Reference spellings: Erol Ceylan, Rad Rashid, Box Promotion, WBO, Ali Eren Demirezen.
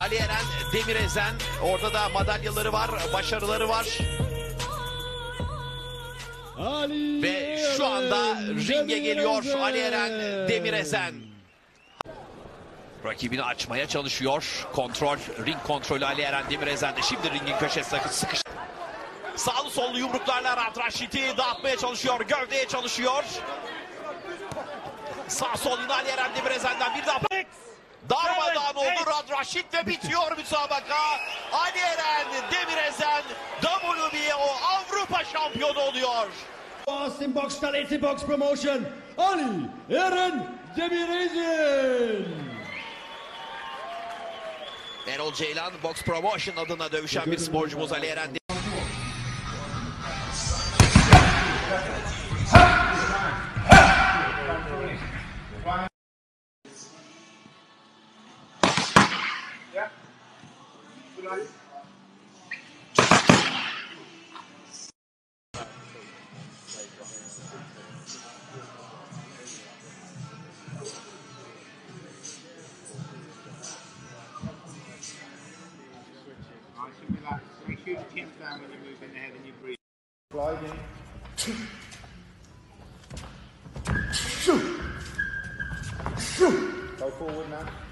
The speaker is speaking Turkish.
Ali Eren Demirezen, orada da madalyaları var, başarıları var. Ali ve şu anda ringe geliyor Ali Eren Demirezen. Rakibini açmaya çalışıyor. Kontrol, ring kontrolü Ali Eren Demirezen'de. Şimdi ringin köşesine sıkıştı. Sağlı sollu yumruklarla Rad Rashid'i dağıtmaya çalışıyor, gövdeye çalışıyor. Sağ sol yine Ali Eren Demirezen'den bir daha. Darmadağın oldu Rad Rashid ve bitiyor müsabaka. Ali Eren Demirezen WBO Avrupa şampiyonu oluyor. Austin Box Kalesi Box Promotion Ali Eren Demirezen. Erol Ceylan Box Promotion adına dövüşen bir sporcumuz Ali Eren Demirezen. Make sure the chin's down when you move in the head and you breathe. Slide in. Go forward now.